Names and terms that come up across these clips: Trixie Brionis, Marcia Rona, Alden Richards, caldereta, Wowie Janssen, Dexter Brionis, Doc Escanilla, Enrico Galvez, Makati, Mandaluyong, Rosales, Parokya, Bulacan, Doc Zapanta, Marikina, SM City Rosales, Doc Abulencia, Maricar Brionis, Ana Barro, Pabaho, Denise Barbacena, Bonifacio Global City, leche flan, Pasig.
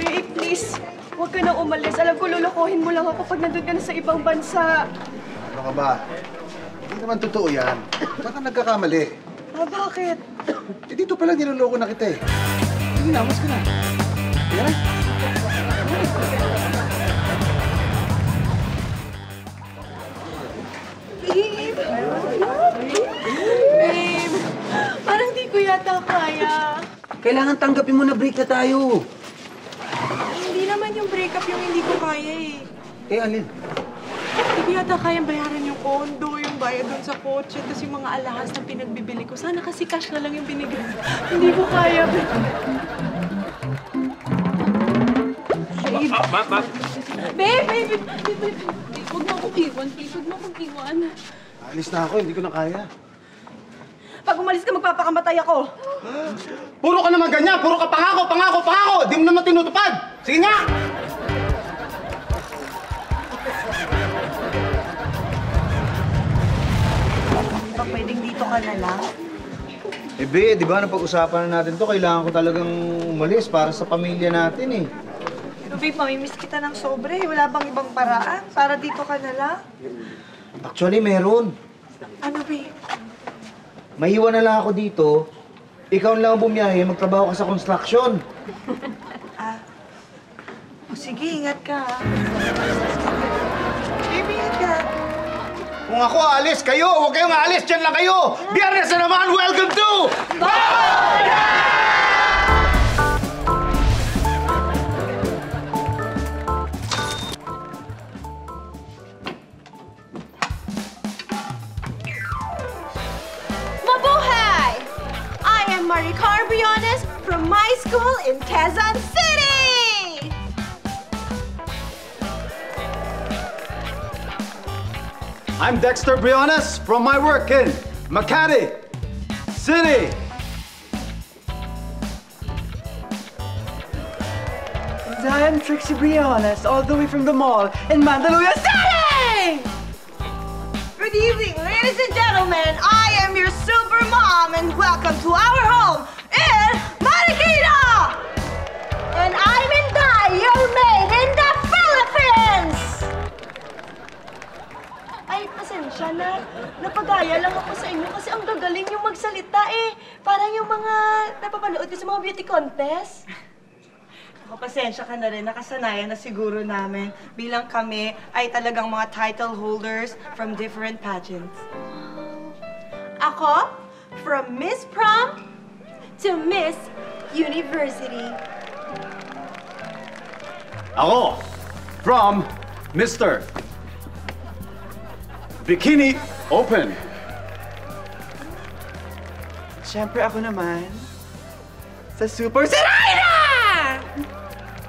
Babe, please. Huwag ka nang umalis. Alam ko, lulukohin mo lang ako pag nandun ka na sa ibang bansa. Ano ka ba? Hindi naman totoo yan. Baka nagkakamali. Ah, bakit? Eh, dito pala niloloko na kita eh. Hindi na, mas ka na. Kaya na? Babe, parang di ko yata kaya. Kailangan tanggapin mo na break na tayo. Hindi naman yung break up yung hindi ko kaya eh. Eh, alin? Hindi ko yata kayang bayaran yung kondo, yung bayad doon sa kotse, tapos yung mga alahas na pinagbibili ko. Sana kasi cash na lang yung binigay. Hindi ko kaya. Babe! Babe! Huwag mo akong iwan, please. Huwag mo akong iwan. Alis na ako. Hindi ko na kaya. Pag umalis ka, magpapakamatay ako. Puro ka naman ganyan. Puro ka pangako, pangako, pangako. Di mo naman tinutupad. Sige nga! Hindi ba pwedeng dito ka na lang? Eh, Be, di ba napag-usapan na natin to? Kailangan ko talagang umalis para sa pamilya natin eh. Pero Babe, mamimiss kita ng sobre. Wala bang ibang paraan? Para dito ka na lang? Actually, meron. Ano, Babe? Maiwan na lang ako dito. Ikaw na lang bumiyahe. Magtrabaho ka sa construction. O sige, ingat ka. Babe, ingat ka. Kung ako aalis, kayo. Huwag kayong aalis. Diyan lang kayo. Biyernes na naman. Welcome to... Pabaho! Maricar Brionis from my school in Quezon City! I'm Dexter Brionis from my work in Makati City! And I'm Trixie Brionis, all the way from the mall in Mandaluyong City! Good evening, ladies and gentlemen! I am your super mom, and welcome to our home in Marikina! And I'm Inday, your maid in the Philippines! Ay, pasensya na. Napagaya lang ako sa inyo kasi ang gagaling yung magsalita eh. Parang yung mga napapanood ko sa mga beauty contest. Pasensya ka na rin, nakasanayan na siguro namin bilang kami ay talagang mga title holders from different pageants. Ako, from Miss Prom to Miss University. Ako, from Mr. Bikini Open. Siyempre ako naman sa Super Serena!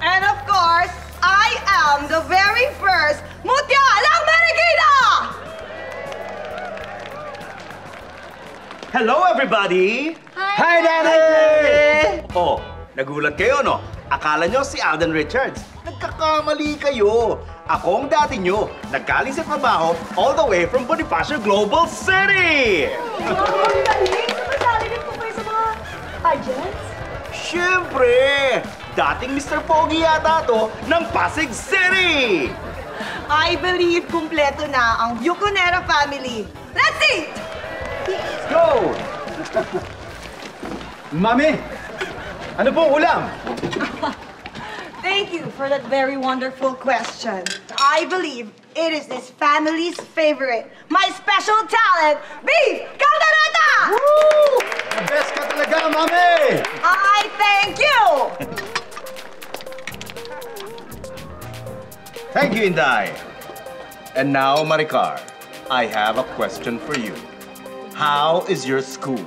And of course, I am the very first Mutyalang Marikina! Hello, everybody! Hi, Daddy! Oh, nagulat kayo, no? Akala nyo si Alden Richards. Nagkakamali kayo. Akong dati nyo, nagkaling sa Pabaho all the way from Bonifacio Global City! Oh, galing! Sumasali ko kayo sa mga pageants? Siyempre! Dating Mr. Pogi yata to ng Pasig City! I believe kumpleto na ang Buconera family. Let's eat! Let's go! Mami, ano pong ulam? Thank you for that very wonderful question. I believe it is this family's favorite, my special talent, Beef Caldereta! Woo! The best ka talaga, Mami! I thank you! Thank you, Inday. And now, Maricar, I have a question for you. How is your school?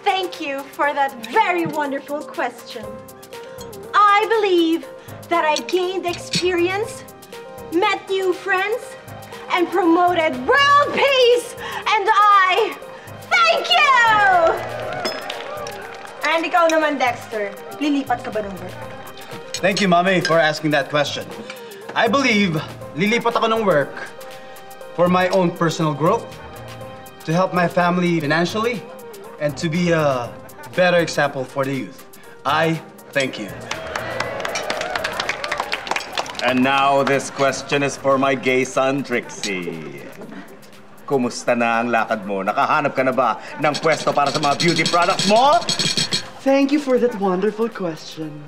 Thank you for that very wonderful question. I believe that I gained experience, met new friends, and promoted world peace. And I thank you! And ikaw naman, Dexter. Lilipat ka ba ng work? Thank you, Mommy, for asking that question. I believe lilipat ako ng work for my own personal growth, to help my family financially, and to be a better example for the youth. I thank you. And now this question is for my gay son, Trixie. Kumusta na ang lakad mo? Nakahanap ka na ba ng pwesto para sa mga beauty products mo? Thank you for that wonderful question.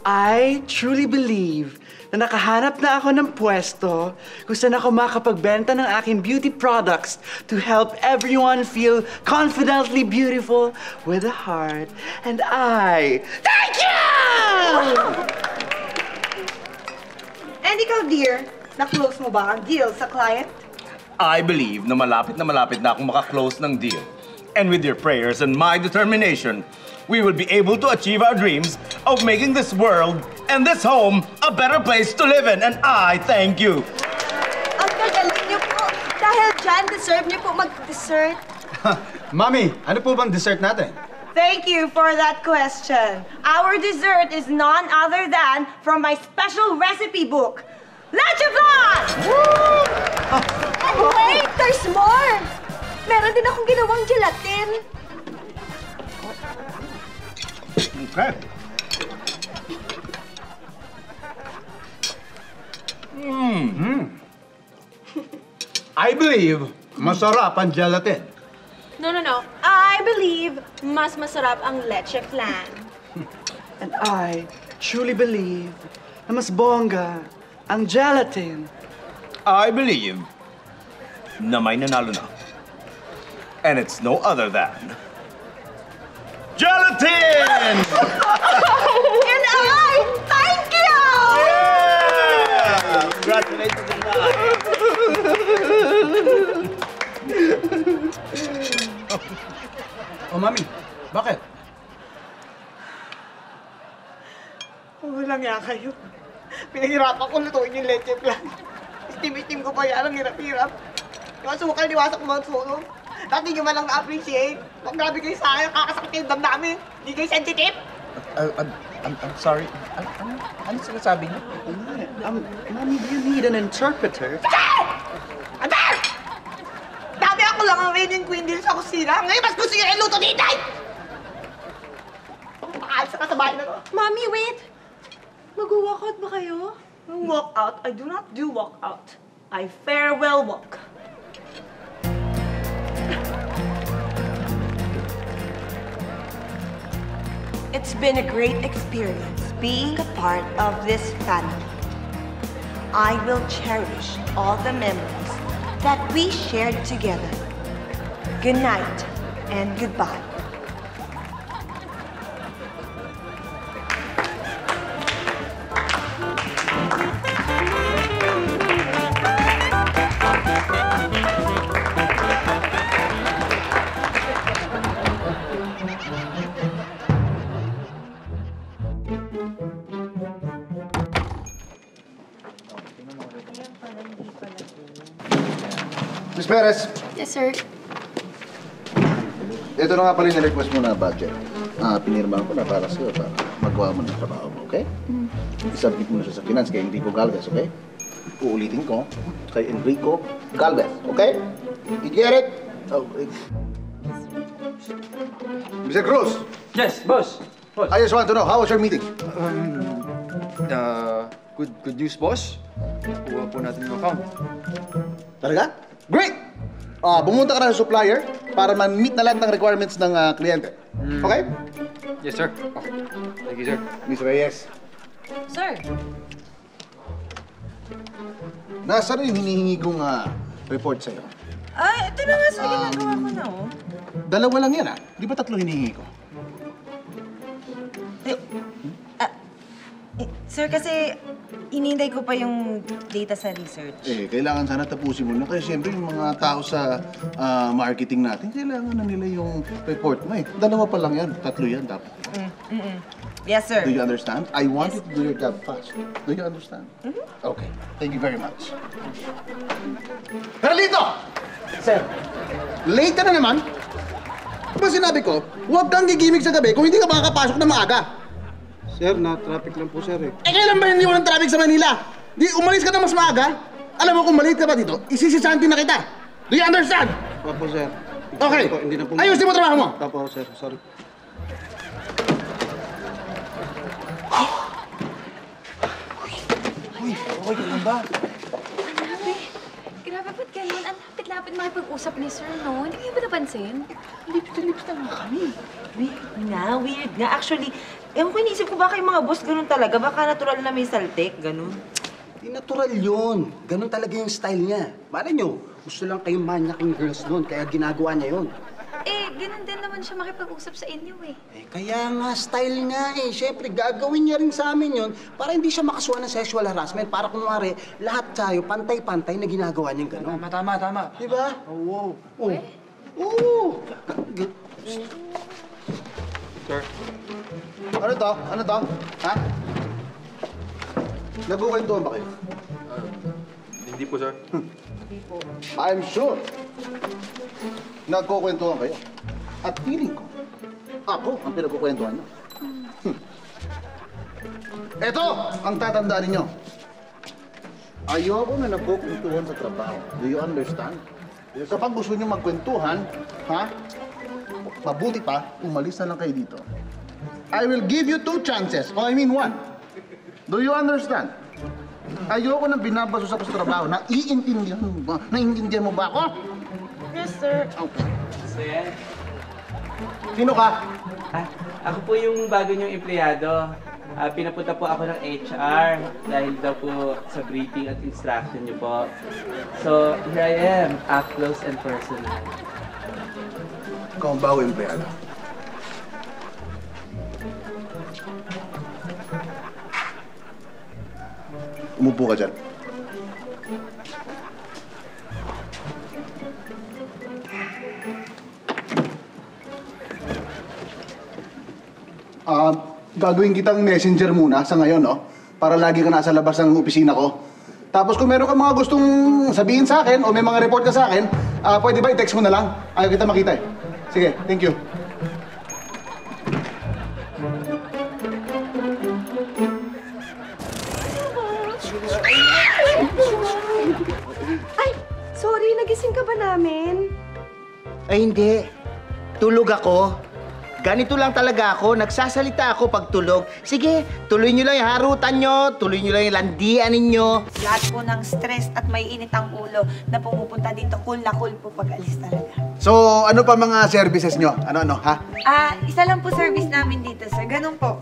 I truly believe na nakahanap na ako ng pwesto kung saan ako makapagbenta ng aking beauty products to help everyone feel confidently beautiful with a heart. And I... Thank you! And ikaw, dear, na-close mo ba ang deal sa client? I believe na malapit na akong maka-close ng deal. And with your prayers and my determination, we will be able to achieve our dreams of making this world and this home a better place to live in. And I thank you. Ang kagaling niyo po. Dahil dyan, deserve niyo po mag-dessert. Mommy, ano po bang dessert natin? Thank you for that question. Our dessert is none other than from my special recipe book. Leche flan! Woo! And wait, there's more! Meron din akong ginawang gelatin. Okay. I believe masarap ang gelatin. No. I believe mas masarap ang leche flan. And I truly believe na mas bongga ang gelatin. I believe na may nanalo na. And it's no other than... gelatin! And I thank you! Yeah! Congratulations and I. Oh, Mami, bakit? Walang yan kayo. Pinahirapan ko lutuin yung leche flan. Steam-steam ko pa yan, ang hirap-hirap. Yung asukal, diwasak ko mga sunog. At hindi nyo man lang na-appreciate. Huwag grabe kayo sa akin, kakasakit yung dam namin. Hindi kayo sensitive. I'm sorry. Ano sinasabi niyo? Mommy, do you need an interpreter? Saan! Adar! Dati ako lang ang reigning queen din sa kusina. Ngayon, mas gusto nyo yung luto ni Inday! Pakaalis ka sa bahay na to. Mommy, wait! Mag-walkout ba kayo? Walkout? I do not do walkout. I farewell walk. It's been a great experience being a part of this family. I will cherish all the memories that we shared together. Good night and goodbye. Perez. Yes, sir. Ito na nga pala yung request mo na budget. Pinirmahan ko na para sa'yo para magawa mo ng trabaho mo, okay? Isubmit mo na siya sa finance kay Enrico Galvez, okay? Uulitin ko kay Enrico Galvez, okay? You get it? Okay. Mr. Cruz! Yes, boss. I just want to know, how was your meeting? Good news, boss. Kuha po natin yung account. Talaga? Great! Bumunta ka na sa supplier para ma-meet na lahat ng requirements ng kliyente. Okay? Yes, sir. Thank you, sir. Mr. Reyes. Sir. Nasaan yung hinihingi kong report sa'yo? Ito na nga, sir. Ginagawa ko na, oh. Dalawa lang yan, ah. Di ba tatlo hinihingi ko? Sir, kasi inintay ko pa yung data sa research. Kailangan sana tapusin mo na. Kaya siyempre yung mga tao sa marketing natin, kailangan na nila yung report mo eh. Dalawa pa lang yan. Tatlo yan dapat. Yes, sir. Do you understand? I want you to do your job fast. Do you understand? Okay. Thank you very much. Carlito! Sir. Late na naman. Kapag sinabi ko, huwag kang gigimig sa gabi kung hindi ka makakapasok na maaga. Sir, na-traffic lang po, sir, eh. Kailan ba hindi walang traffic sa Manila? Di, umalis ka na mas maaga. Alam mo, kung maliit ka pa dito, isisisanti na kita. Do you understand? Opo, sir. Okay. Ayusin mo trabaho mo. Opo, sir. Sorry. Uy, okay ka lang ba? Grabe. Grabe, ba't ganyan? Ang lapit-lapit makipag-usap ni Sir, no? Hindi kayo ba napansin? Lips to lips na nga kami. Weird na, weird nga. Actually, ewan ko, iniisip ko baka yung mga boss ganun talaga. Baka natural na may saltik, ganun. Hindi natural yun. Ganun talaga yung style niya. Malay nyo, gusto lang kayong manyaking girls nun, kaya ginagawa niya yun. Eh, ganun din naman siya makipag-usap sa inyo eh. Eh, kaya nga, style nga eh. Siyempre, gagawin niya rin sa amin yun para hindi siya makasuhan ng sexual harassment. Para kunwari, lahat tayo, pantay-pantay na ginagawa niya gano'n. Tama. Diba? Oo. Oo. Sir. Ano to? Ha? Nagkukwentuhan ba kayo? Hindi po, sir. Hindi po. I'm sure. Nagkukwentuhan kayo. At feeling ko, ako ang pinagkukwentuhan nyo. Ito ang tatandaan ninyo. Ayoko na nagkukwentuhan sa trabaho. Do you understand? Kapag gusto nyo magkwentuhan, ha? Mabuti pa, umalis na lang kayo dito. I will give you 2 chances. Oh, I mean 1. Do you understand? Ayoko nang binabasos ako sa trabaho. Naiintindihan mo ba ako? Yes, sir. Okay. So, yan. Sino ka? Ah, ako po yung bago niyong empleyado. Pinapunta po ako ng HR dahil daw po sa briefing at instruction niyo po. So, here I am, up close and personal. Ikaw ang bago empleyado. Umupo ka dyan. Gagawin kitang messenger muna sa ngayon, no? Para lagi ka nasa labas ng opisina ko. Tapos kung meron ka mga gustong sabihin sa akin o may mga report ka sa akin, pwede ba i-text mo na lang? Ayaw kita makita eh. Sige, thank you. Ay, sorry, nagising ka ba namin? Ay, hindi. Tulog ako. Ganito lang talaga ako, nagsasalita ako pag tulog. Sige, tuloy nyo lang yung harutan nyo, tuloy nyo lang yung landian ninyo. Lahat po ng stress at may init ang ulo na pumupunta dito, cool na cool po pag-alis talaga. So, ano pa mga services nyo? Ano, ha? Isa lang po service namin dito, sir. Ganun po.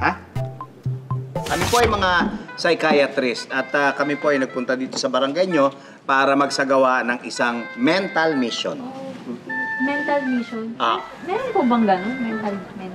Ha? Kami po ay mga psychiatrist at kami po ay nagpunta dito sa barangay nyo para magsagawa ng isang mental mission. Mental mission? Meron po bang gano'n? Mental mission.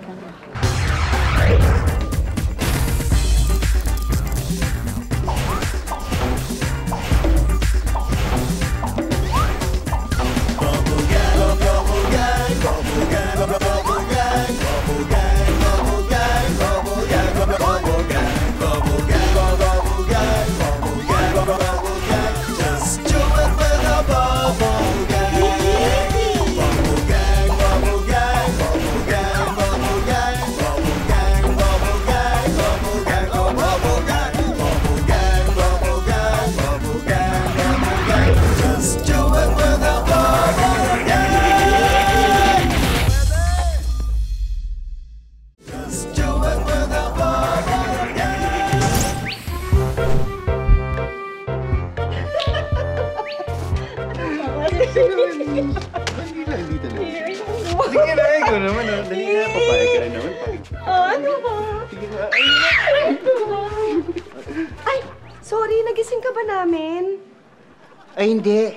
Ay, hindi.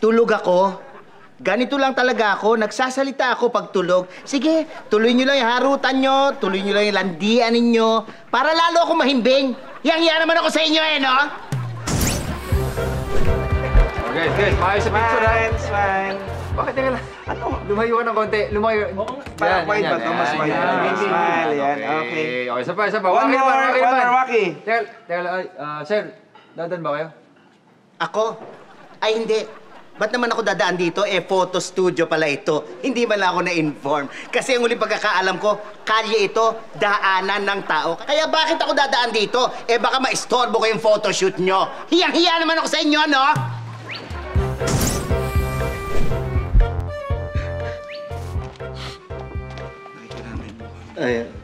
Tulog ako. Ganito lang talaga ako, nagsasalita ako pag tulog. Sige, tuloy nyo lang yung harutan nyo, tuloy nyo lang yung landian ninyo, para lalo ako mahimbing. Yang-hiya naman ako sa inyo eh, no? Okay, good. Maayos sa picture, ha? Fine. Bakit nga lang? Ano? Lumayo ka ng konti. Lumayo. Parang wide ba ito? Mas wide. Smile, yan. Okay. Okay, isa pa. One more, Waki. Teka, sir, dadan ba kayo? Ako? Ay, hindi. Ba't naman ako dadaan dito? Eh, photo studio pala ito. Hindi man ako na-inform. Kasi ang uling pagkakaalam ko, kalye ito, daanan ng tao. Kaya bakit ako dadaan dito? Eh, baka ma-istorbo ko yung photoshoot nyo. Hiyang-hiya naman ako sa inyo, no?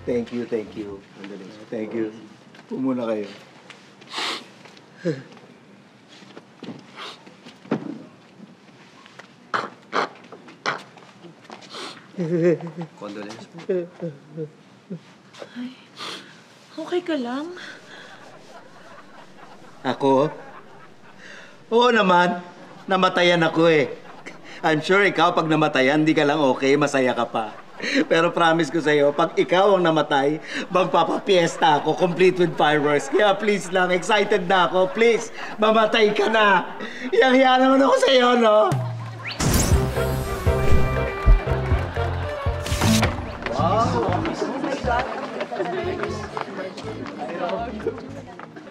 Thank you. Thank you. Pumuna kayo. Condolence po. Ay, okay ka lang? Ako? Oo naman. Namatayan ako eh. I'm sure ikaw pag namatayan, hindi ka lang okay, masaya ka pa. Pero promise ko sa'yo, pag ikaw ang namatay, magpapapiesta ako, complete with fireworks. Kaya please lang, excited na ako. Please, mamatay ka na. Hiyang-hiya naman ako sa'yo, no?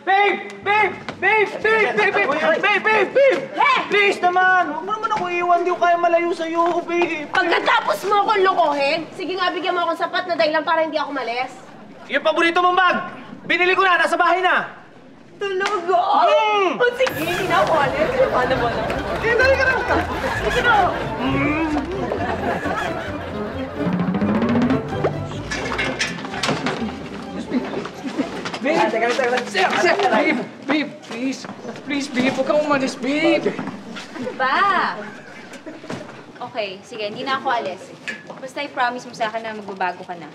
Babe! Babe! Babe! Babe! Babe! Babe! Babe! Babe! Babe! Hey! Please naman! Huwag mo naman ako iiwan. Hindi ko kaya malayo sa'yo, babe. Pagkatapos mo akong lokohin, sige nga, bigyan mo akong sapat na dahilan para hindi ako malis. Yung paborito mong bag! Binili ko na! Nasa bahay na! Tulog! Oh! Mm. Oh sige! Hindi na ako alis. Paano mo na? Sige, dali ka na! Sige na! Babe! Babe! Babe! Please! Please, babe! Huwag kang umalis, babe! Ano ba? Okay, sige. Hindi na ako alis. Basta i-promise mo sa akin na magbabago ka na.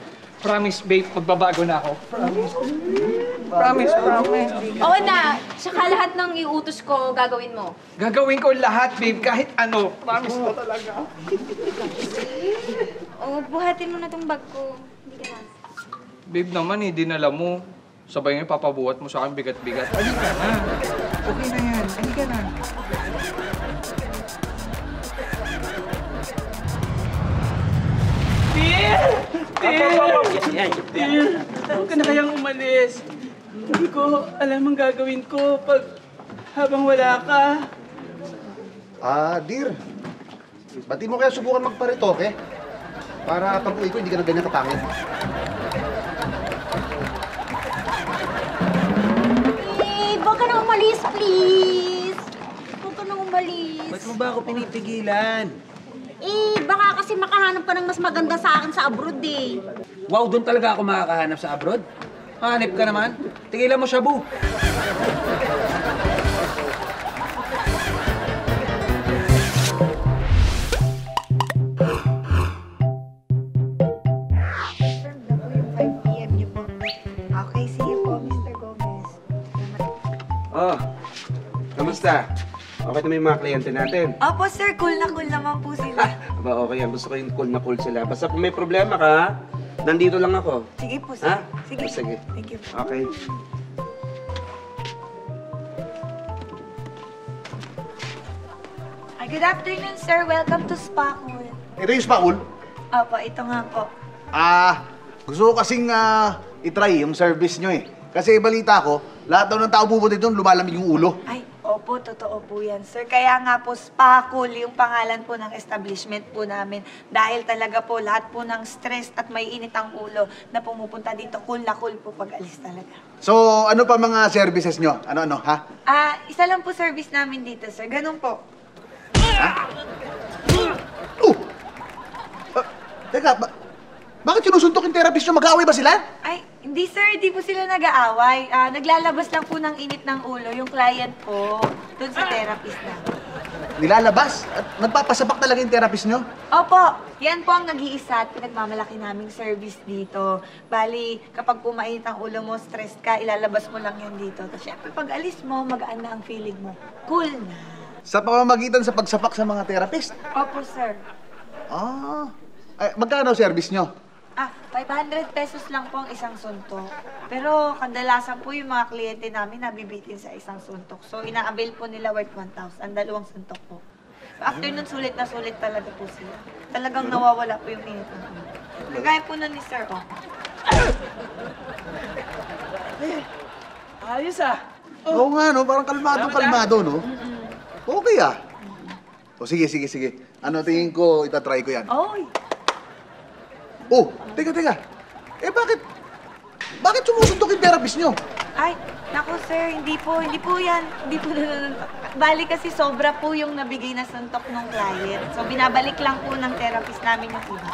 Promise, babe. Magbabago na ako. Promise. Promise, promise. Oo na. Tsaka lahat ng iutos ko, gagawin mo. Gagawin ko lahat, babe. Kahit ano. Promise ko talaga. Oo, buhatin mo na tong bag ko. Hindi ka na. Babe naman eh, dinala mo. Sabay ngayon, papabuhat mo sa akin bigat-bigat. Alin ka na. Okay na yan. Alin ka na. Dear! Dear! Dear! Huwag ka na kayang umalis. Hindi ko alam ang gagawin ko pag habang wala ka. Ah, dear. Ba't di mo kaya subukan magparitoke? Para pag-uwi ko, hindi ka na ganyan katangin. Please, please! Huwag ka nang umalis. Ba't mo ba ako pinipigilan? Eh, baka kasi makahanap ka ng mas maganda sa akin sa abroad eh. Wow, doon talaga ako makakahanap sa abroad? Hanip ka naman. Tigilan mo, shabu. Okay na yung mga kliyente natin. Opo, sir. Cool na cool naman po sila. Aba, okay yan. Gusto ko yung cool na cool sila. Basta kung may problema ka, nandito lang ako. Sige po, sir. Ha? Sige. Oh, sige. Thank you. Okay. Good afternoon, sir. Welcome to Spa Cool. Ito yung Spa Cool? Opo, ito nga po. Ah, gusto ko kasing itry yung service nyo eh. Kasi balita ko, lahat daw ng tao pupunta doon, lumalamig yung ulo. Ay. Opo, totoo po yan, sir. Kaya nga po, Spa Cool yung pangalan po ng establishment po namin. Dahil talaga po, lahat po ng stress at may init ang ulo na pumupunta dito. Cool na cool po pag-alis talaga. So, ano pa mga services nyo? Ano-ano, ha? Ah, isa lang po service namin dito, sir. Ganun po. Ha? Teka, bakit sinusuntok yung therapist nyo? Mag-aaway ba sila? Ay, hindi sir. Hindi po sila nag-aaway. Naglalabas lang po ng init ng ulo yung client po doon sa therapist na. Nilalabas? At nagpapasabak talaga yung therapist nyo? Opo. Yan po ang nag-iisa at pinagmamalaki naming service dito. Bali, kapag pumainit ang ulo mo, stress ka, ilalabas mo lang yan dito. Tapos syempre, pag alis mo, magaan na ang feeling mo. Cool na. Sa pamamagitan sa pagsapak sa mga therapist? Opo, sir. Ah. Ay, magkano service nyo? Ah, 500 pesos lang po ang isang suntok. Pero kadalasan po yung mga kliyente namin nabibitin sa isang suntok. So, ina-avail po nila worth 1,000. Ang dalawang suntok po. After nun, sulit na sulit talaga po sila. Talagang nawawala po yung init. Kagaya po nun ni sir, oh. Ayos ah. Oo nga, no? Parang kalmado, no? Okay ah. O, sige. Ano tingin ko, itatry ko yan. Oy! Oh, teka. Eh, bakit sumusuntok yung therapist nyo? Ay, naku sir, hindi po yan. Hindi po nanununtok. Bali kasi sobra po yung nabigay na suntok ng client. So, binabalik lang po ng therapist namin yung iba.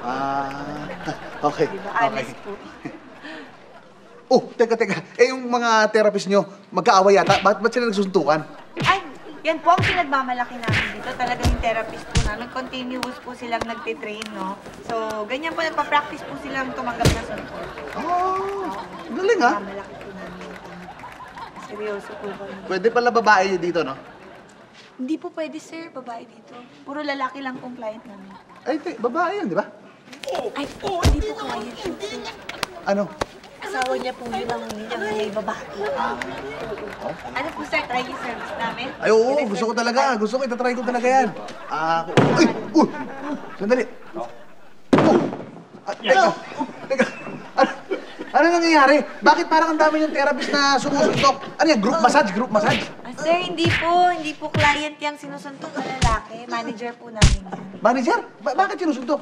Ah, okay. Diba? Honest po. Oh, teka. Eh, yung mga therapist nyo, magkaaway yata. Ba't sila nagsusuntukan? Ay, yan po ang pinagmamalaki namin dito. Talagang yung therapist po namin. Continuous po silang nagtitrain, no? So, ganyan po, nagpa-practice po silang tumanggap na suntukan. Oh, galing ha? Malaki po namin. Seryoso po ba? Pwede pala babae dito, no? Hindi po pwede, sir. Babae dito. Puro lalaki lang kung client namin. Ay, babae yan, di ba? Ay, hindi po client. Ano? Asawa niya po yun ang may babae. Ano po, sir? Try yung service namin? Ay, oo. Gusto ko talaga. Gusto ko. Itatry ko talaga yan. Ay! Uy! Sandali! Teka! Ano nangyayari? Bakit parang ang dami yung therapist na sumusuntok? Ano yan? Group massage? Group massage? Sir, hindi po. Hindi po client yung sinusuntok na lalaki. Manager po namin. Manager? Bakit sinusuntok?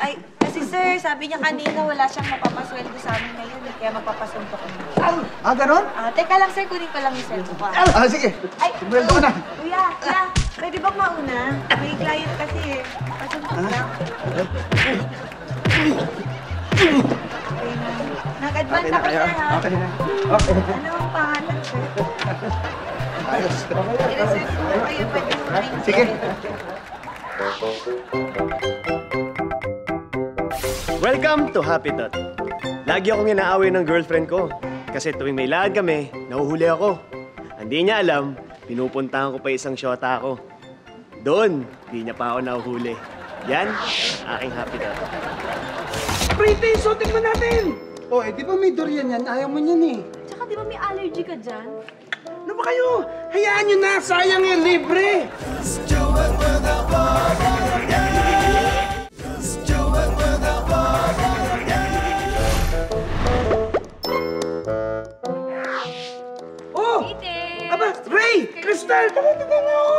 Ay... Kasi sir, sabi niya kanina wala siyang mapapasweldo sa amin ngayon, kaya magpapasuntok niya. Ah, ganon? Teka lang sir, kunin ko lang yung sweldo ko. Sige. Ay, sweldo ko na. Kuya, pwede ba mauna? May client kasi eh. Pasuntok na. Okay na. Nag-advance ako sir ha. Okay na. Ano ang pangalan sir? Ayos. I-reserve ko na kayo, pwede mo na yung sige. Welcome to Happy Dot. Lagi akong inaaway ng girlfriend ko. Kasi tuwing may lakad kami, nahuhuli ako. Hindi niya alam, pinupuntahan ko pa isang syota ko. Doon, hindi niya pa ako nahuhuli. Yan, aking Happy Dot. Pretty, so tingnan natin! Oh, eh, di ba may durian yan? Ayaw mo niyan eh. Tsaka di ba may allergy ka dyan? Ano ba kayo? Hayaan niyo na, sayang eh, libre! Crystal, teka nga ako!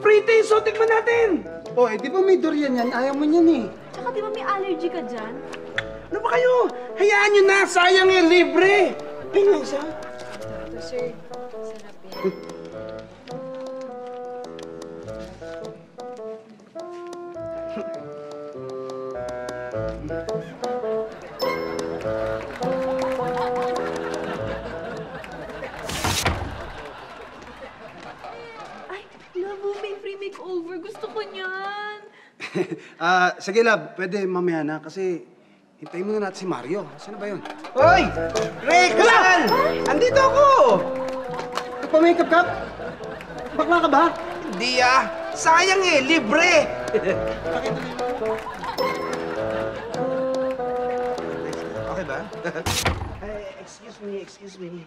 Free taste, so tignan natin! Oh, eh, di ba may durian yan? Ayaw mo niyan eh. Tsaka di ba may allergy ka dyan? Ano ba kayo? Hayaan nyo na! Sayang eh! Libre! Tingnan isa. Ito, sir. Sarap yan. Sige, love. Pwede mamaya na kasi hintayin muna natin si Mario. Saan ba yun? Hoy! Ray! Kalan! Andito ako! Nagpa-makeup ka? Bakla ka ba? Hindi ah. Sayang eh. Libre! Okay ba? Excuse me.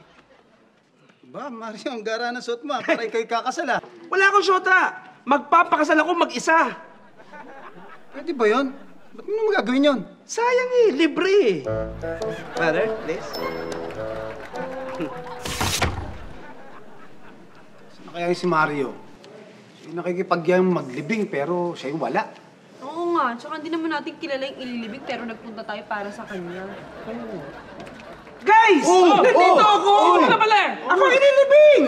Ba, Mario, ang gara na suot mo. Para ikay kakasal ah. Wala akong syota. Magpapakasal ako mag-isa. Pwede ba yun? Ba't mo naman gagawin yun? Sayang eh! Libre eh! Mother, please. Saan kaya si Mario? Siya yung nakikipagyang maglibing pero siya yung wala. Oo nga, tsaka hindi naman natin kilala yung ililibing pero nagpunta tayo para sa kanya. Oh. Guys! Nandito ako! Ito na pala! Ako inilibing!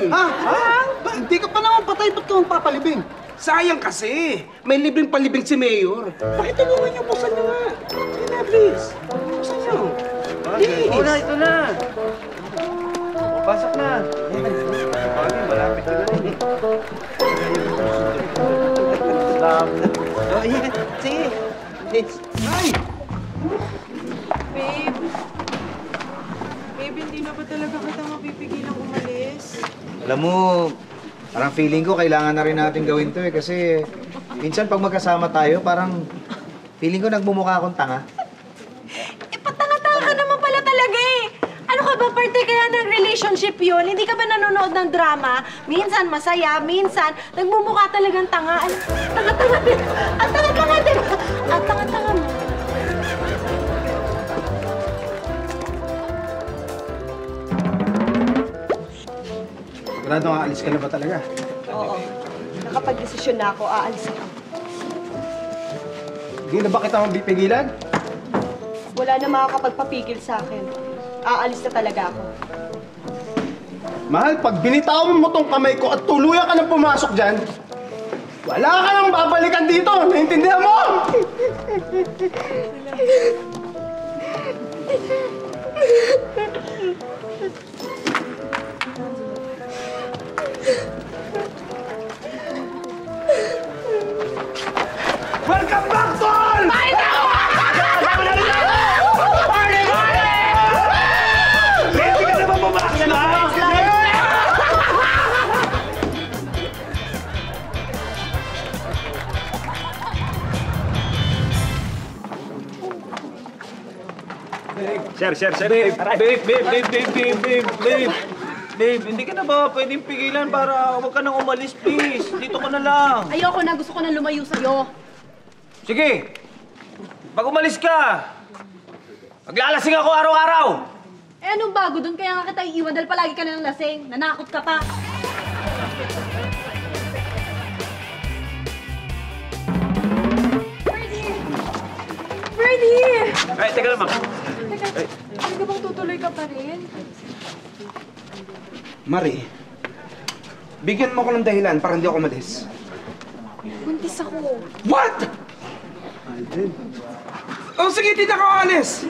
Hindi ka pa naman patay, ba't ka mong papalibing? Sayang kasi! May libreng palibing si Mayor. Bakit tulungan niyo? Buksan niyo nga! Sige na, please! Buksan niyo! Please! Ito na! Pasok na! Bakit malapit na rin eh. Sige! Ay! Babe! Babe, hindi na ba talaga kita mapipigil ang umalis? Alam mo, parang feeling ko, kailangan na rin natin gawin to eh. Kasi minsan pag magkasama tayo, parang feeling ko nagmumukha akong tanga. Eh, patanga-tanga ka naman pala talaga eh. Ano ka ba, parte kaya ng relationship yun? Hindi ka ba nanonood ng drama? Minsan masaya, minsan nagmumukha talagang tanga. Tanga-tanga din. Ang tanga-tanga din. Ang tanga-tanga mo. Sarado, aalis ka na ba talaga? Oo. Nakapag-desisyon na ako, aalis ako. Hindi na ba kita mabipigilan? Wala na makakapagpapigil sa akin. Aalis na talaga ako. Mahal, pag binitawan mo tong kamay ko at tuluyan ka nang pumasok dyan, wala ka nang babalikan dito! Naintindihan mo? Sir. Babe, hindi ka na ba pwedeng pigilan para huwag ka nang umalis, please. Dito ko na lang. Ayoko na. Gusto ko na lumayo sa'yo. Sige. Pag umalis ka, maglalasing ako araw-araw. Eh, anong bago doon? Kaya nga kita iiwan dahil palagi ka na ng lasing. Nanakot ka pa. Bernie! Ay, teka lang, ma. Teka. Hindi bang tutuloy ka pa rin? Marie, bigyan mo ko ng dahilan para hindi ako umalis. Buntis ako. What?! Oh, sige, hindi na ako alis!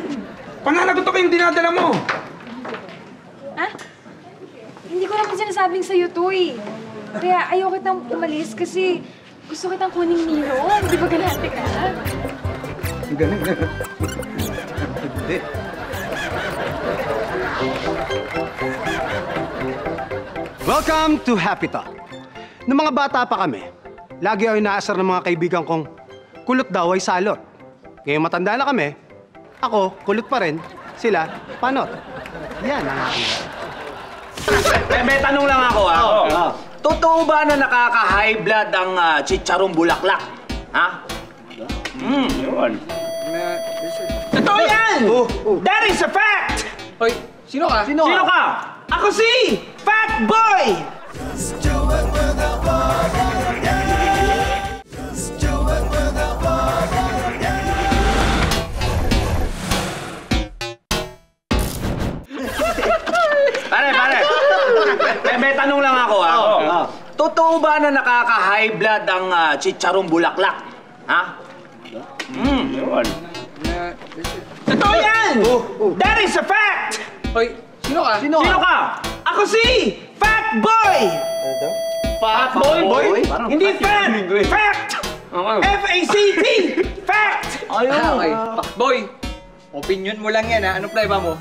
Pananagot ako yung dinadala mo! Ha? Hindi ko naman sinasabing sa'yo to eh. Kaya ayaw kitang umalis kasi gusto kitang kuning Miro. Hindi ba ganate ka? Ang galing. Hindi. Welcome to Happy Talk. Nung mga bata pa kami, lagi ako inaasar ng mga kaibigan kong kulot daw ay salot. Ngayon matanda na kami, ako kulot pa rin, sila panot. Yan ang aking. May tanong lang ako, ha? Oh. Totoo ba na nakaka-high blood ang chicharong bulaklak? Ha? Yun. Totoo yan! That is a fact! Hoy, sino ka? Sino ka? Ako si Fat Boy! Pare! May tanong lang ako, ha? Oh. Totoo ba na nakaka-high blood ang chicharong bulaklak? Ha? Yun. Totoo yan! That is a fact! Hoy, Sino ka? Ako si Fat Boy! Fat Boy? Hindi fat! Fact! F-A-C-T! Fact! Okay. Fat Boy, opinion mo lang yan, ha? Anong play ba mo?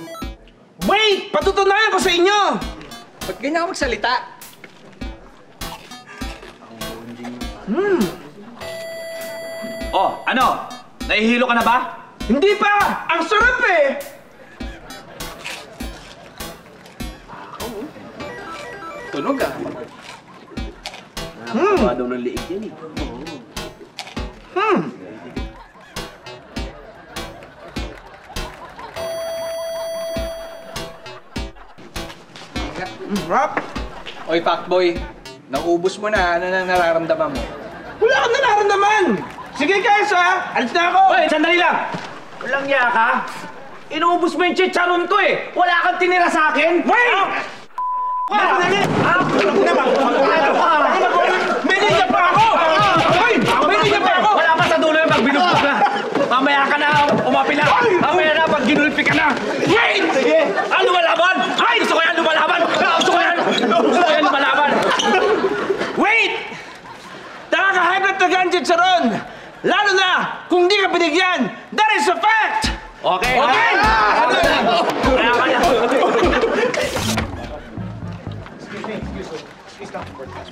Wait! Patutunayan ko sa inyo! Ba't ganyan ako magsalita? Oh, ano? Nahihilo ka na ba? Hindi pa! Ang sarap eh! Tunog ah. Nakakatawa daw ng liig yan eh. Rap! Oy, Fuckboy. Naubos mo na. Ano nang nararamdaman mo? Wala akong nararamdaman! Sige guys ha! Alis na ako! Oy, sandali lang! Walang yak ha? Inuubos mo yung chicharon ko eh! Wala kang tinira sa akin! Wait! Ah! Wala na! Meninja pa ako! Hoy! Meninja pa ako! Wala pa sa dulo yung pagbinugbog na! Mamaya ka na, umapi na! Mamaya na, pag ginulpi ka na! Wait! Ang lumalaban! Ay! Gusto ko yan lumalaban! Gusto ko yan lumalaban! Wait! Nakaka-high blood na ganjit sa ron! Lalo na kung di ka binigyan! That is a fact! Okay!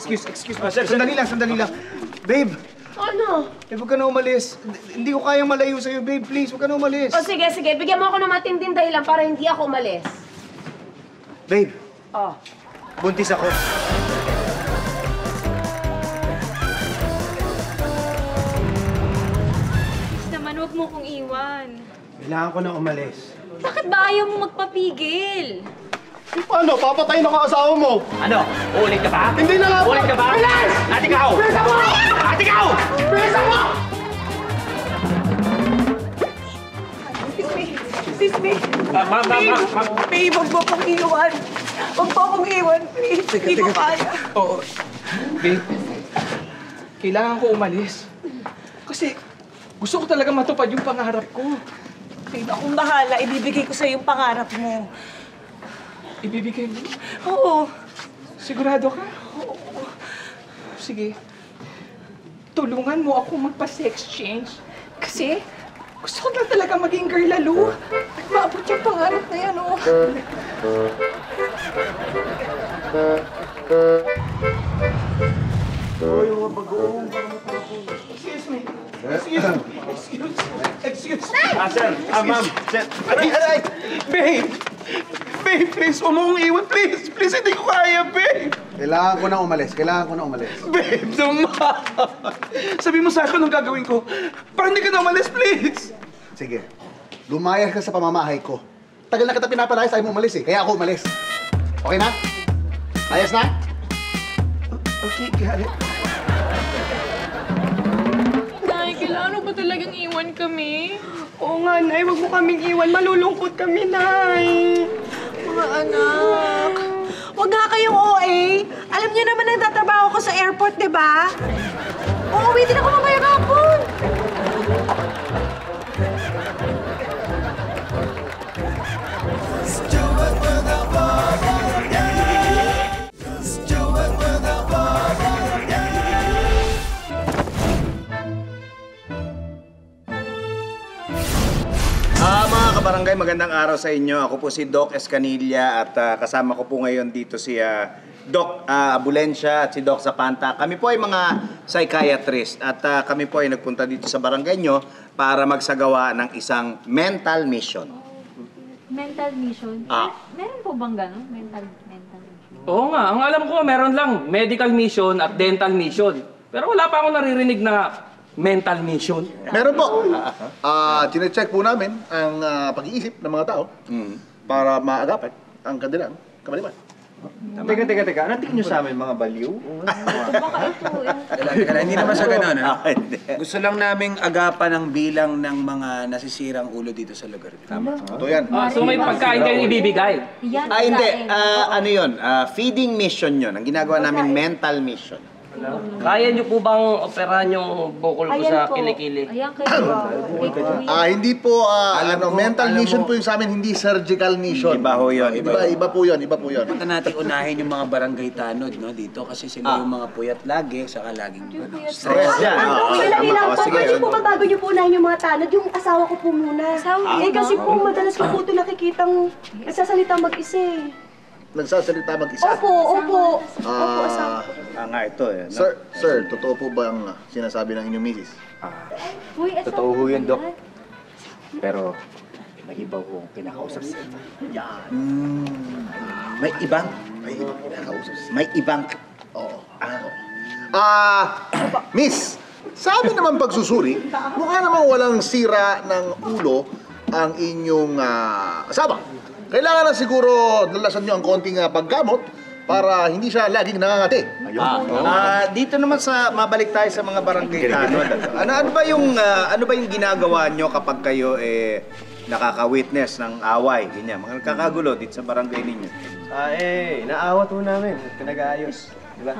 Excuse me. Sandali lang. Babe! Ano? Eh, huwag ka na umalis. Hindi ko kayang malayo sa'yo, babe. Please, huwag ka na umalis. Oh, sige. Bigyan mo ako ng matinding dahilan para hindi ako umalis. Babe. Oh. Buntis ako. Please naman, huwag mo kong iwan. Kailangan ko na umalis. Bakit ba ayaw mo magpapigil? Paano? Papatayin ako asawa mo! Ano? Uulit ka ba? Hindi na nga po! Uulit ka ba? Bilis! Natikaw! Pisa mo! Natikaw! Pisa mo! Excuse me. Ma'am. Babe, huwag mo kong iwan. Huwag mo kong iwan, please. Hindi mo kaya. Oo. Babe, kailangan ko umalis. Kasi gusto ko talaga matupad yung pangarap ko. Babe, akong bahala. Ibibigay ko sa'yo yung pangarap mo. Ibibigay mo? Oo. Sigurado ka? Oo. Sige. Tulungan mo ako magpa-sex-change. Kasi gusto ko lang talaga maging girl lalo. At maabot yung pangarap na yan, oo. Excuse me. Excuse me. Sir, ma'am. Aray! Babe! Babe, please, umuwi. Please, please, hindi ko kaya, babe. Kailangan ko na umalis. Babe, naman. Sabi mo sa akin anong gagawin ko. Parang hindi ka na umalis, please. Sige. Lumayas ka sa pamamahay ko. Tagal na kita pinapalayas, ayaw mo umalis eh. Kaya ako umalis. Okay na? Ayos na? Okay, got it. Ano ba talagang iwan kami? Oo nga, Nay. Huwag mo kaming iwan. Malulungkot kami, Nay. Mga anak. Huwag nga kayong OA. Alam niyo naman nagtatrabaho ko sa airport, di ba? Uuwi din ako mamaya kapon. Barangay, magandang araw sa inyo. Ako po si Doc Escanilla at kasama ko po ngayon dito si Doc Abulencia at si Doc Zapanta. Kami po ay mga psychiatrist at kami po ay nagpunta dito sa barangay nyo para magsagawa ng isang mental mission. Mental mission? Meron po bang gano'n? Mental mission? Oo nga. Ang alam ko, meron lang medical mission at dental mission. Pero wala pa akong naririnig na mental mission. Meron po. Tine-check po namin ang pag-iisip ng mga tao para maagapan ang kanilang kamaliman. Teka. Natik nyo sa amin mga baliw? Ito ba ka ito? Hindi naman sa ganun. Gusto lang naming agapan ang bilang ng mga nasisirang ulo dito sa lugar. Tama. Ito yan. So may pagkain kayong ibibigay? Ay, hindi. Ano yun? Feeding mission yun. Ang ginagawa namin mental mission. Kaya nyo po bang operahan yung bukol ko sa kilikili? Ayan kayo. Hindi po, mental mission po yung sa amin, hindi surgical mission. Iba po yun. Iba po yun. Punta natin unahin yung mga barangay tanod dito kasi sila yung mga puyat lagi, saka laging stress yan. Sige po, bago nyo po unahin yung mga tanod, yung asawa ko po muna. Eh kasi po, madalas ko po ito nakikitang nagsasalita mag-isa eh. Nagsasalita mag-isa? Opo, asawa ko. Nga ito eh. Sir, totoo po ba ang sinasabi ng inyong misis? Totoo po yun, Dok. Pero may iba po ang pinakausap sa iba. Yan. May ibang pinakausap sa iba. May ibang. Oo. Miss, sabi naman pagsusuri, mukha naman walang sira ng ulo ang inyong asawa. Kailangan na siguro nalasan nyo ang konting paggamot para hindi siya laging nangangati. Dito naman sa mabalik tayo sa mga barangay tanod. Ano ba yung ginagawa nyo kapag kayo nakaka-witness ng away, ganyan, mga nagkakagulo dito sa barangay ninyo? Naawat po namin, pinag-aayos, di ba?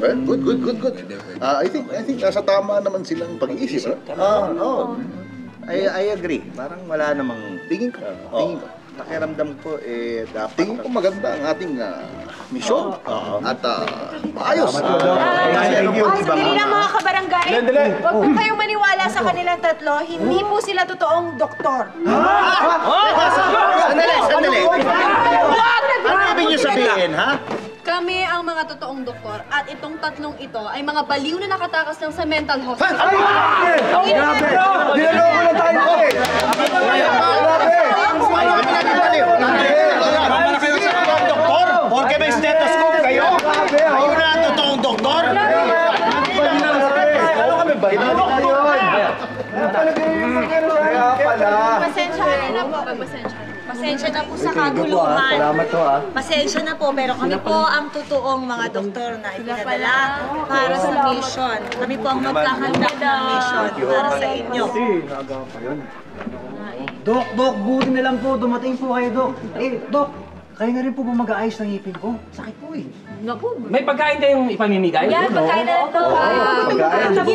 Well, good. I think sa tama naman silang pag-iisip. I agree. Parang wala namang tingin ko. Pakiramdam ko dapat. Tingin ko maganda ang ating mission at maayos. Sabihin ng mga kabarangay, huwag po kayong maniwala sa kanilang tatlo. Hindi po sila totoong doktor. Sandali. Ano ibig niyo sabihin, ha? Kami ang mga totoong doktor at itong tatlong ito ay mga baliw na nakatakas lang sa mental hospital. Grabe! Dinalawa mo na tayo! Grabe! Ano na kayo sa totoong doktor? Porke may stethoscope kayo? Kayo na ang totoong doktor? Ano kami ba? Pasensya na po sa kaguluhan. Pasensya na po, pero kami po ang totoong mga doktor na ipinadala para sa mission. Kami po ang magkakandak ng mission para sa inyo. Dok, buti na lang po. Dumating po kayo, Dok. Dok, kaya na rin po ba mag-aayos ng ngipin ko? Sakit po eh. May pagkain tayong ipamimigay? Yan, pagkain na lang po.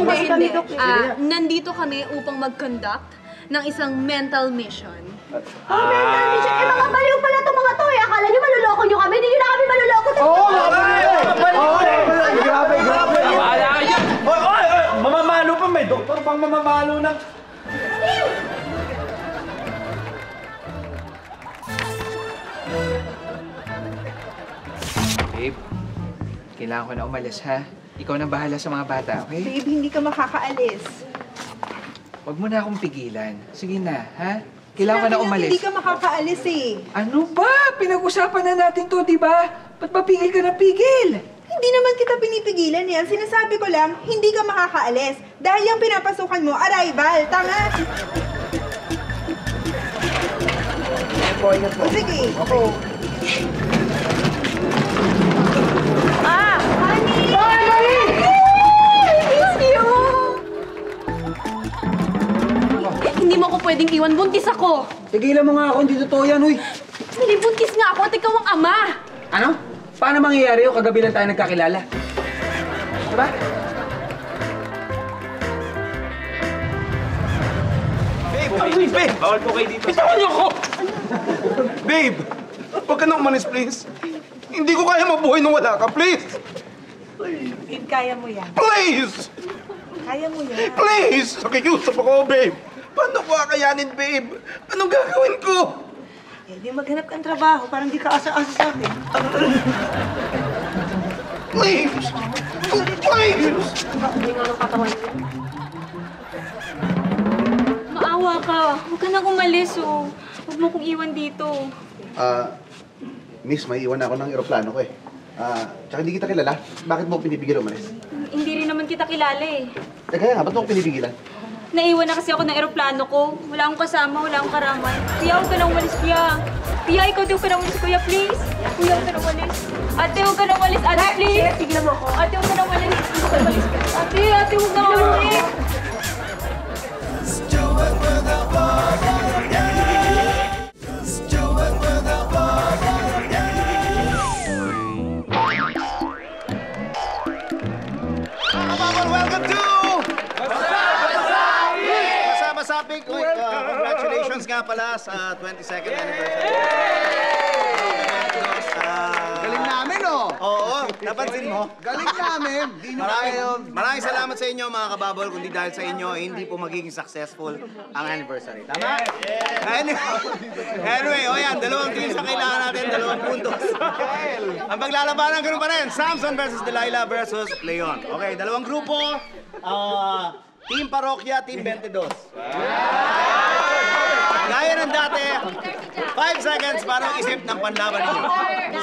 Hindi. Nandito kami upang mag-conduct ng isang mental mission. Mental mission? Mga baliw pala itong mga to eh. Akala nyo maluloko nyo kami. Hindi nyo na kami maluloko. Grabe! Mamamalo pa. May doktor pang mamamalo na. Babe, kailangan ko na umalis ha. Ikaw na bahala sa mga bata, okay? Babe, hindi ka makakaalis. Huwag mo na akong pigilan. Sige na, ha? Kailangan ka na umalis. Hindi ka makakaalis eh. Ano ba? Pinag-usapan na natin to, di ba? Ba't ba pigil ka na pigil? Hindi naman kita pinipigilan yan. Sinasabi ko lang, hindi ka makakaalis. Dahil yung pinapasukan mo, arrival. Tama? O sige. Okay. Ah! Honey! Bye, honey! Yay! Miss you! Hindi mo ako pwedeng iwan. Buntis ako. Tigilan mo nga ako. Hindi totoo yan, huy. Mali, buntis nga ako at ikaw ang ama. Ano? Paano mangyayari yun? Kagabi lang tayo nagkakilala. Diba? Babe! Oh, babe! Babe! Bawal po kayo dito. Bitawan niyo ako! Babe! Huwag ka na umalis, please. Hindi ko kaya mabuhay nung wala ka, please. Babe, kaya mo yan. Please! Kaya mo yan. Please! Nakikiusap ako, babe. Paano ko kakayanin, babe? Anong gagawin ko? Eh, di maghanap kang trabaho. Parang di ka asa-asa sa akin. Please! Please! Maawa ka. Huwag ka na kumalis, oh. Huwag mo kong iwan dito. Miss, may iwan ako ng eroplano ko, eh. Tsaka hindi kita kilala. Bakit mo pinipigil umalis? Hindi rin naman kita kilala, eh. Eh, kaya nga. Ba't mo pinipigilan? Naiwan na kasi ako ng eroplano ko. Wala akong kasama, wala akong karamay. Kuya, huwag ka nang walis, kuya. Kuya, ikaw din ka nang walis, kuya, please. Kuya, huwag ka nang walis. Ate, huwag ka nang walis, ate, please. Ate, tignan mo ako. Ate, huwag ka nang walis. Huwag ka nang walis. Ate, huwag ka nang walis. Congratulations nga pala sa 22nd anniversary. Galing namin, oh! Oo, napansin mo? Galing namin! Maraming salamat sa inyo, mga kababol. Kundi dahil sa inyo, hindi po magiging successful ang anniversary. Tama? Anyway, o yan, dalawang teams na kailangan natin, dalawang puntos. Ang paglalabanan, ganun pa rin. Samson versus Delilah versus Leon. Okay, dalawang grupo. Team Parokya, Team 22. Gaya ng dati, 5 seconds para mag-isip ng panlaban niyo.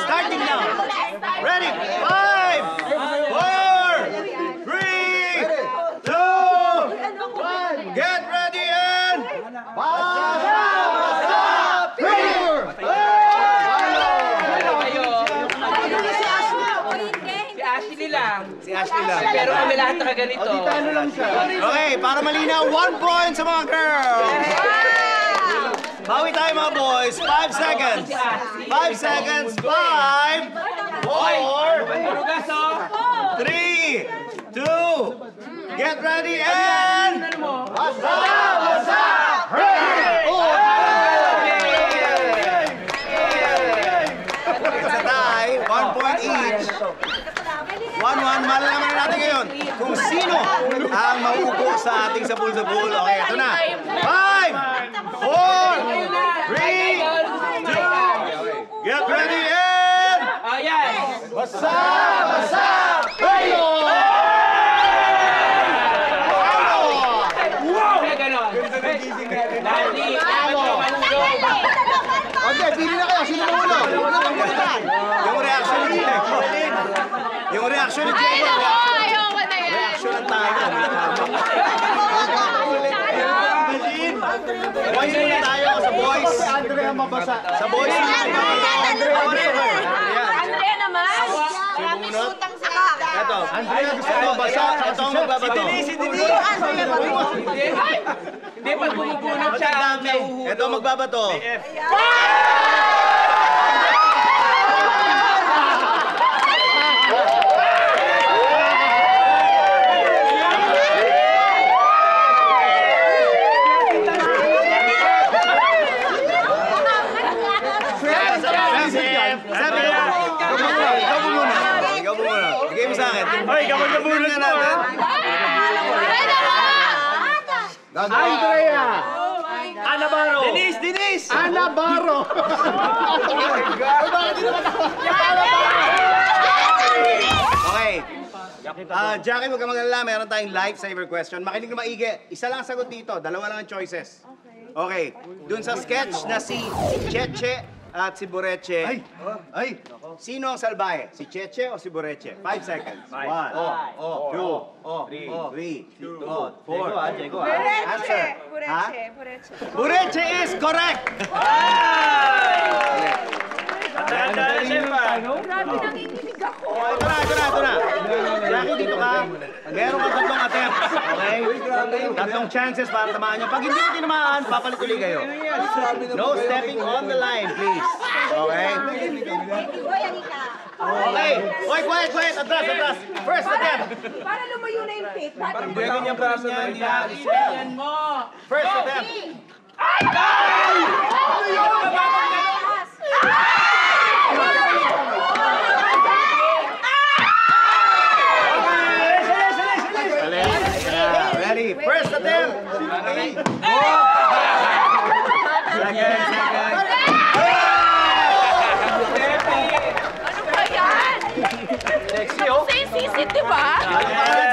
Starting now. Ready? 5, 4, 3, 2, 1. Get ready and... Pero kami lahat nakaganito. Okay, para malinaw, 1 point sa mga girls. Bawi tayo mga boys. 5 seconds. 5 seconds. 5, 4, 3, 2. Get ready and... What's up? Isa tayo, 1 point each. 1-1, malalaman na natin ngayon kung sino ang mauupo sa ating sapul-sapul. Okay, ito na. 5, 4, 3, 2, get ready and... What's up? Hey! Okay, pili na kayo. Sino mo ulo? Yung reaction ni Diego. Yung reaction ni Diego. Ay, naku! Ayoko na yan. Reaction ng tayo. Boys muna tayo sa boys. Andrea mabasa. Sa boys. Andrea naman. Maraming utang sa kaka. Ito. Andrea gusto mabasa. Ito ang magbabato. Hindi. Hindi, pag bumubunan siya, may uhudo. Ito, magbabato. Ikaw bumuna. Bigay mo sa akin. Ay, kapag nabunod na natin. Andrea! Ana Barro! Denise! Ana Barro! Oh my God! Okay! Jackie, huwag ka mag-alala. Meron tayong lifesaver question. Makinig na maigi. Isa lang ang sagot dito. Dalawa lang ang choices. Okay. Doon sa sketch na si Cheche at si Boreche. Sino ang salbahe? Si Cheche o si Boreche? 5 seconds. 1, 2, 3, 4. Answer. Boreche. Boreche is correct! Grabe, nanginginig ako. Ito na. Jackie, dito ka. Meron ka 3 attempts. Okay? 3 chances para tamaan nyo. Pag hindi mo tinamaan, papalit ulit kayo. No stepping on the line, please. Okay? Okay. Wait. Atras. First attempt. Para lumayo na yung pit. Parang bigyan niya para sa nangyari mo. First attempt. Ay! Ano yun? Ay! First attempt! Second! Ano ba yan? Ang sisisi, diba?